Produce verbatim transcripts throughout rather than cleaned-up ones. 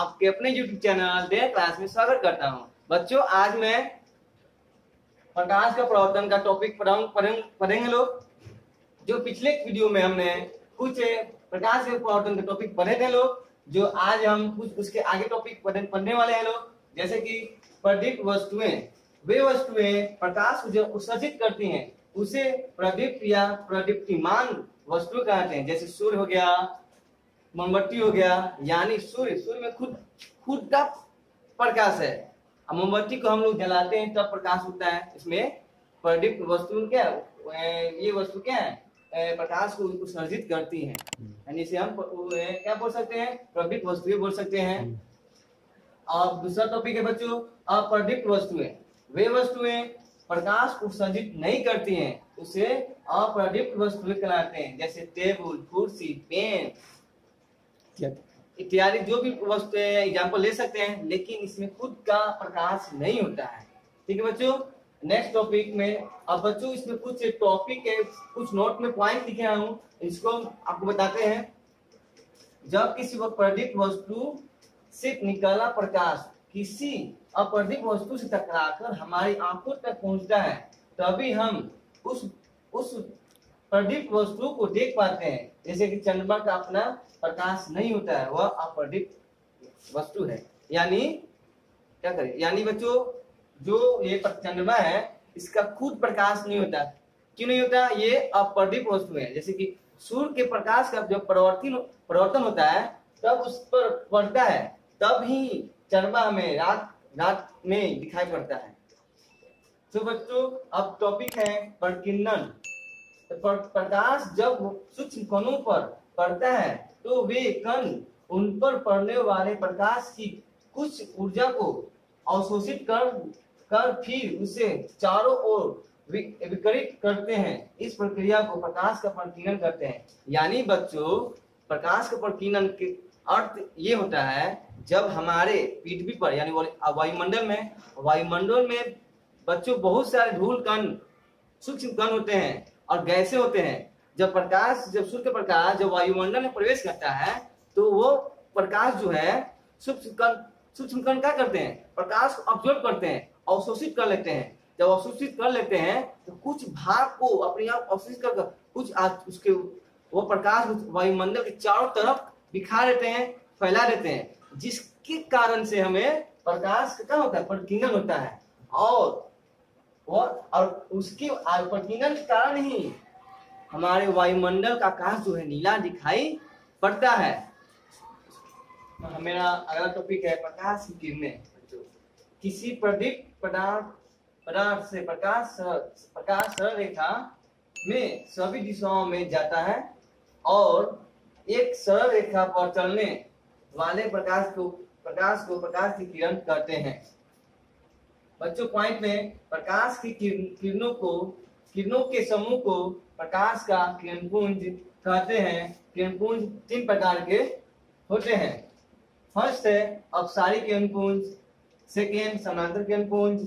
आपके अपने YouTube channel dare class में स्वागत करता हूं। बच्चों, आज मैं प्रकाश का प्रवर्तन का टॉपिक पढ़ेंगे लोग। जो पिछले वीडियो में हमने कुछ प्रकाश के प्रवर्तन का टॉपिक पढ़े थे लोग, जो आज हम कुछ उसके आगे टॉपिक पढ़ने वाले हैं लोग। जैसे कि प्रदीप्त वस्तुएं, वे वस्तुएं प्रकाश को जो उत्सर्जित करती हैं उसे प्रदीप्त या प्रदीप्तिमान वस्तु कहते हैं। जैसे सूर्य हो गया, मोमबत्ती हो गया, यानी सूर्य सूर्य में खुद खुद का प्रकाश है। अब मोमबत्ती को हम लोग जलाते हैं तब प्रकाश होता है। इसमें प्रदीप्त वस्तु क्या, ये वस्तु क्या है, प्रकाश को उत्सर्जित करती है, यानी इसे हम क्या बोल सकते हैं, प्रदीप्त वस्तुएं बोल सकते हैं। और दूसरा टॉपिक है बच्चों, अप्रदीप्त वस्तुएं, वे वस्तुएं प्रकाश को उत्सर्जित नहीं करती हैं उसे अप्रदीप्त वस्तुएं कहलाते हैं। जैसे टेबल, कुर्सी, पेन इत्यादि जो भी वस्तु एग्जाम्पल ले सकते हैं, लेकिन इसमें खुद का प्रकाश नहीं होता है। ठीक है बच्चों, नेक्स्ट टॉपिक में। अब बच्चों, इसमें कुछ टॉपिक है, कुछ नोट में पॉइंट लिखे हूं, इसको आपको बताते हैं। जब किसी अप्रदीप्त वस्तु से निकाला प्रकाश किसी अप्रदीप्त वस्तु से टकराकर हमारी आंखों तक पहुंचता है, तभी हम उस उस प्रदीप्त वस्तु को देख पाते हैं। जैसे कि चंद्रमा का अपना प्रकाश नहीं होता है, वह अप्रदीप्त वस्तु है। यानी क्या करें, यानी बच्चों जो ये चंद्रमा है इसका खुद प्रकाश नहीं होता। क्यों नहीं होता, ये अप्रदीप्त वस्तु है। जैसे कि सूर्य के प्रकाश का जब परिवर्तन परिवर्तन होता है तब उस पर पड़ता है, तब ही चंद्रमा हमें रात रात में दिखाई पड़ता है। तो बच्चों, अब टॉपिक है प्रकीर्णन। प्रकाश जब सूक्ष्म कणों पर पड़ता है तो वे कण उन पर पड़ने वाले प्रकाश की कुछ ऊर्जा को अवशोषित कर कर फिर उसे चारों ओर विकिरित करते हैं। इस प्रक्रिया को प्रकाश का प्रकीर्णन कहते हैं। यानी बच्चों, प्रकाश का प्रकीर्णन के अर्थ ये होता है, जब हमारे पृथ्वी पर यानी वायुमंडल में वायुमंडल में बच्चों बहुत सारे धूल कण, सूक्ष्म कण होते हैं और गैसें होते हैं। जब प्रकाश जब सूर्य का प्रकाश जब वायुमंडल में प्रवेश करता है तो वो प्रकाश जो है सूक्ष्म कण सूक्ष्म कण क्या करते हैं, प्रकाश को अब्सॉर्ब करते हैं, अवशोषित कर लेते हैं। जब अवशोषित कर लेते हैं तो कुछ भाग को अपने आप अवशोषित कर कुछ उसके वो प्रकाश वायुमंडल के चारों तरफ बिखा देते हैं, फैला देते हैं, जिसके कारण से हमें प्रकाश का क्या होता है, प्रकीर्णन होता है। और और, और उसके प्रकीर्णन के कारण ही हमारे वायुमंडल का आकाश जो है नीला दिखाई पड़ता है। मेरा अगला टॉपिक है प्रकाश की किरणें। किसी प्रदीप्त पदार्थ पदार्थ से प्रकाश प्रकाश सरल रेखा में सभी दिशाओं में जाता है और एक सरल रेखा पर चलने वाले प्रकाश को प्रकाश को प्रकाश की किरण कहते हैं। बच्चों, पॉइंट में प्रकाश की किरणों को किरणों के समूह को प्रकाश का किरणपुंज कहते हैं। किरणपुंज तीन प्रकार के होते हैं। फर्स्ट है अपसारी किरणपुंज, सेकेंड समानांतर किरणपुंज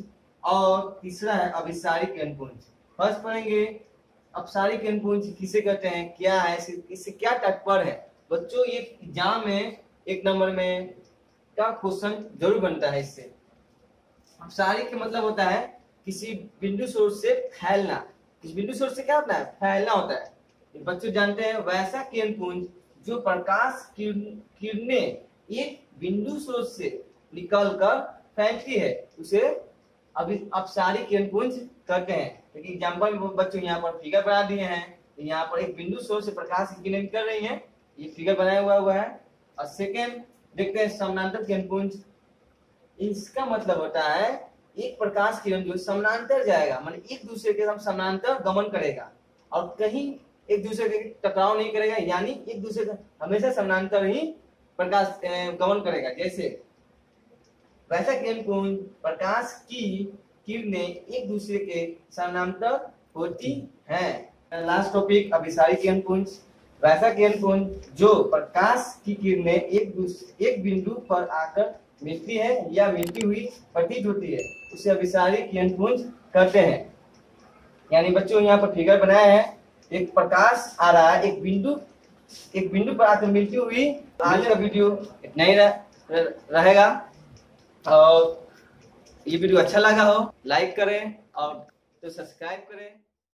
और तीसरा है अभिसारी किरणपुंज। फर्स्ट पढ़ेंगे अपसारी किरणपुंज किसे कहते हैं, क्या है, इससे क्या तात्पर्य है। बच्चों, ये एग्जाम में एक नंबर में का क्वेश्चन जरूर बनता है इससे। अपसारी के मतलब होता है किसी बिंदु स्रोत से फैलना। किसी बिंदु स्रोत से क्या होता है, फैलना होता है। बच्चों जानते हैं, वैसा किरणपुंज जो प्रकाश किरणें एक बिंदु स्रोत से निकलकर फैलती है उसे अभी अपसारी किरणपुंज कहते हैं। क्योंकि एग्जाम्पल में बच्चों यहाँ पर फिगर बना दिए हैं। यहाँ पर एक बिंदु स्रोत से प्रकाश की किरणें निकल रही है, ये फिगर बनाया हुआ हुआ है। और सेकेंड देखते हैं समानांतर किरणपुंज। इसका मतलब होता है एक प्रकाश किरण जो समानांतर जाएगा, माने एक दूसरे के समानांतर गमन करेगा और कहीं एक दूसरे के टकराव नहीं करेगा, यानी एक दूसरे का हमेशा समानांतर ही प्रकाश गमन करेगा। जैसे वैसा किरणपुंज प्रकाश की किरणें एक दूसरे के समानांतर होती हैं। लास्ट टॉपिक अभिसारी किरणपुंज। वैसा किरणपुंज जो प्रकाश की किरणें एक दूसरे एक बिंदु पर आकर मिलती है या मिलती हुई प्रतीत होती है उसे अभिसारी किरणपुंज कहते हैं। यानी बच्चों, यहाँ पर फिगर बनाया है, एक प्रकाश आ रहा है, एक बिंदु एक बिंदु पर आकर मिलती हुई। आज का वीडियो इतना ही रहा। रहेगा। और ये वीडियो अच्छा लगा हो लाइक करें और तो सब्सक्राइब करें।